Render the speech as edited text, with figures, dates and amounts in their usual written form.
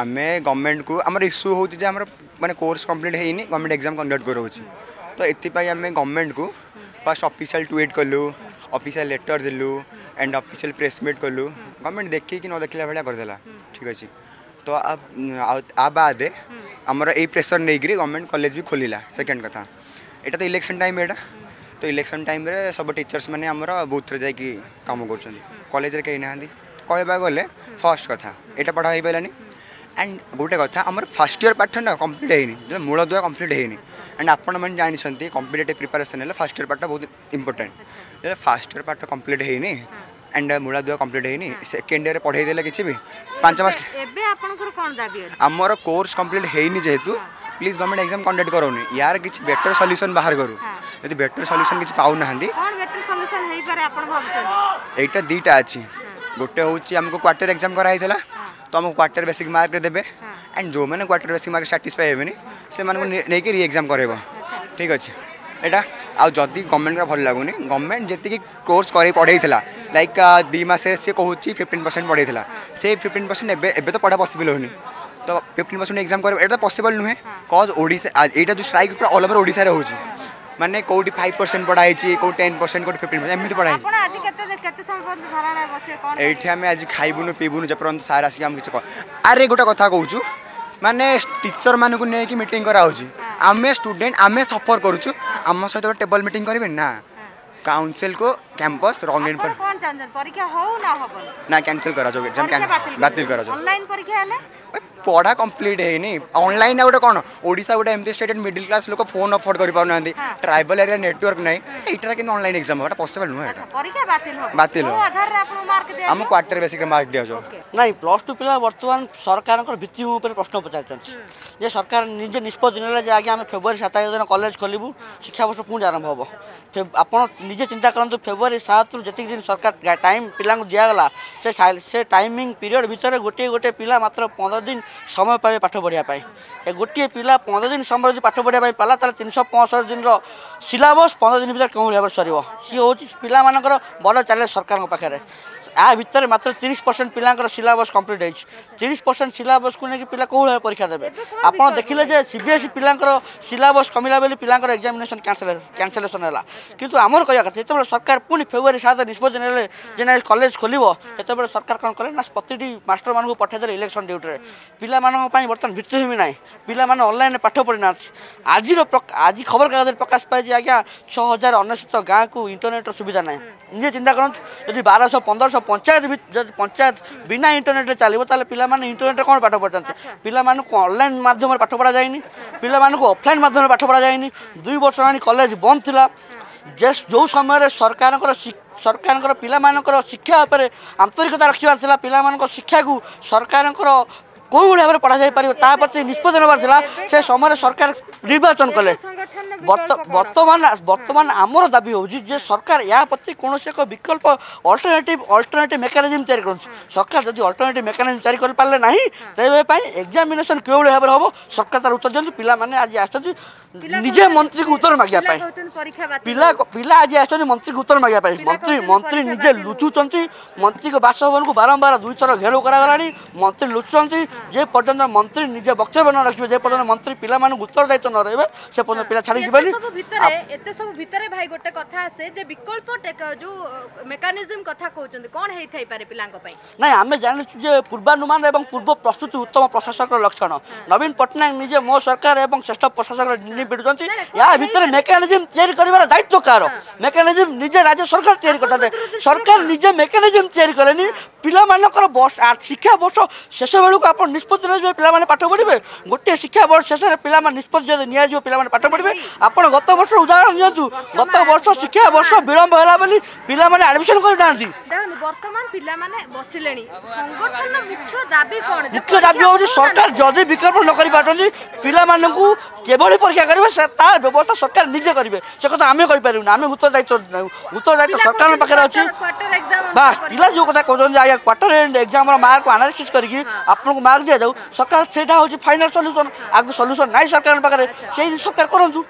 आम गवर्नमेंट को आम इश्यू हो माने कोर्स कंप्लीट होनी गवर्नमेंट एग्जाम कंडक्ट करो तो ये आम गवर्नमेंट को फर्स्ट ऑफिशियल ट्वीट कलु ऑफिशियल लेटर देलु एंड ऑफिशियल प्रेस मीट कलु गवर्नमेंट देखी कि न देखला भाया करदेला ठीक अच्छे तो आ बाद आमर ये प्रेसर नहीं गवर्नमेंट कॉलेज भी खोलला सेकेंड कथा यहाँ तो इलेक्शन टाइम यहाँ तो इलेक्शन टाइम सब टीचर्स मैंने बूथ रे जाकि काम कर कॉलेज रे कहीं ना कहवा गले फर्स्ट कथा यहाँ पढ़ा हो पारानी एंड गोटे कथा आम फर्स्ट इयर पाठ ना कंप्लीट होनी मूल दुआ कंप्लीट होनी एंड आपण मैंने जानते कॉम्पिटेटिव प्रिपरेशन है फर्स्ट इयर पाठ बहुत इंपोर्टेंट जो फर्स्ट इयर पाठ कंप्लीट होनी एंड मूल दुआ कंप्लीट होनी सेकेंड इयर पढ़ेदेला किसी भी 5 मास आमर कोर्स कंप्लीट होनी जेहेतु प्लीज गवर्नमेंट एग्जाम कंडक्ट करोनी यार किसी बेटर सॉल्यूशन बाहर करू यदि बेटर सॉल्यूशन किसी पाऊ ना यहाँ दीटा अच्छी गोटे होमको क्वार्टर एग्जाम कराई तो हमको क्वार्टर बेसिक मार्क देवे एंड जो मैंने क्वार्टर बेसिक मार्क साटिस्फाई होनी से नहीं कि रि एग्जाम करब ठीक अच्छे यहाँ आदि गवर्नमेंट भल लगुनि गवर्नमेंट जी कोर्स कर पढ़ई लाइक 2 मास सी कहूँ 15% पढ़ई से 15% एवं तो पढ़ा पसिबल होनी तो 15% एग्जाम कर पसिबल नुहे कज ओडिशा यहाँ जो स्ट्राइक पूरा ऑल ओवर ओडिशा हो माने कोटी 5% पढ़ाई कौ 10% कोटी 15% एमती पढ़ाई ये आम आज खाइबुनु पीबुनु जपर्यंत सार आसिक आम किसी अरे गोटे कथा कहूँ माने टीचर मानू नहीं मीटिंग कराऊँ आम स्टूडेंट आम सफर करुचु आम सहित गोटे टेबल मीटिंग करेंगे ना काउंसिल को कैंपस रॉन्ग पर परीक्षा हो ना हो ना कैंसिल करा जाओ बातिल करा जाओ ऑनलाइन परीक्षा है पढ़ा कंप्लीट है ऑनलाइन गोटे कौन ओडिशा गोटे एमती स्टेट मिडिल क्लास लोक फोन अफोर्ड कर पाना ट्राइबल एरिया नेटवर्क नहीं यहाँ कि ऑनलाइन एग्जाम होगा पॉसिबल नुहे बातिल आम क्वार्टर बेसिक मार्क दि जाओ ना +2 पिला बर्तमान सरकार भित्तिभूमि पर प्रश्न पचार सरकार निजे निष्पत्ति ना जे आगे आम February 27 दिन कॉलेज खोलू शिक्षावर्ष पुणी आरंभ हम आप निजे चिंता करते February 7 रु जी दिन सरकार टाइम पिला दिगला से टाइमिंग पीरियड भितर गोटे गोटे पिला मात्र 15 दिन समय पाए पाठ पढ़ाई गोटे पिला 15 दिन समय जो पाठ पढ़ाई पाला 365 दिन सिलेबस 15 दिन भर क्यों भाव सर सी हूँ पिला बड़ चैलेंज सरकार पाखे आ भितर मात्र 30% पिला सिलेबस कंप्लीट हो 30% सिलेबस को लेकिन पिला कौ भाव परीक्षा देते आपड़ देखिले जे CBSE पिला सिलेबस कमिला बेले पिला एग्जामिनेशन कैंसलेसन है कितु आमर कह जो सरकार पुणी February 7 निष्पत्ति ने कॉलेज खोलो से सरकार कौन कले ना प्रति मास्टर मानक पठाइदेले इलेक्शन ड्यूटी पिला बर्तमान भित्तिभूमि ना पिला ऑनलाइन पाठ पढ़ी ना आज आज खबर कागज प्रकाश पाई आज्ञा 6049 गाँव को इंटरनेट सुविधा ना निजे चिंता करती 1200-1500 पंचायत बिना इंटरनेट चलो तो पिला इंटरनेट कौन पाठ पढ़ते पिला ऑनलाइन माध्यम पाठ पढ़ा जाए पिला ऑफलाइन माध्यम पाठ पढ़ा जाए 2 वर्ष कॉलेज बंद थिला जो समय सरकार पिला शिक्षा आंतरिकता रखा पिला शिक्षा को सरकार कौ भाव में पढ़ा जा पार्टी निष्पत्ति नबार से समय सरकार निर्वाचन कले बर्तमान आमर दाबी हो जे सरकार या प्रति कौन एक विकल्प अल्टरनेटिव मेकानिजम तैयारी कर सरकार जब अल्टरनेटिव मेकानिजम तैयारी कर पारे ना से एग्जामिनेशन क्यों भाव में हम सरकार तार उत्तर दिखाते पे आज आजे मंत्री को उत्तर मांगापी पिला आज आ मंत्री को उत्तर मांगापी मंत्री निजे लुचुंट मंत्री बासभवन को बारंबार 2 थर घेराव करागला मंत्री लुचुंट जे पर्यटन मंत्री निजे वक्तव्य न रखिए जे पर्यटन मंत्री पिला उत्तरदायित्व न रही से पिला छाड़ी सब भितर भाई गोटे कथा आसे जे विकल्प जो मेकानिजम कथा कहउछन कोन हेई थाई पारे पिलांको पई नै आमे जानु जे पूर्वानुमान एवं पूर्व प्रस्तुति उत्तम प्रशासक लक्षण नवीन पटनायक निजे मो सरकार एवं श्रेष्ठ प्रशासक नि बिडुछन या भितर मेकानिजम तयार करबार दायित्व कार मेकानिजम निजे राज्य सरकार तयार करते सरकार निजे मेकानिजम तयार करनी पिला मानकर बस शिक्षा वर्ष शेष बेलू आप निष्पत्ति ने पिला पाठ पढ़े गोटे शिक्षा वर्ष शेष में पिला निष्पत्ति नि पिला पाठ पढ़े आप गत वर्ष उदाहरण दिंतु गत वर्ष शिक्षा वर्ष विलंब होला बोली पिला माने एडमिशन कर दांती देखो वर्तमान पिला माने बसिलेनी संगठन मुख्य दाबी हो सरकार जदि विकल्प न करि पाटनी पिला मानकू केवल परीक्षा करबे से तार व्यवस्था सरकार निजे करबे से कथा आमे कहि पारिनु आमे उत्तरदायित्व सरकार पाखे अछि बस पिला जो कथा कहजन आया quarter end exam mark analysis करके आपन को मार्क दिया जाऊ सरकार सेटा हो फाइनल सॉल्यूशन आगु सॉल्यूशन नाही सरकार पाखे से सरकार करंतु।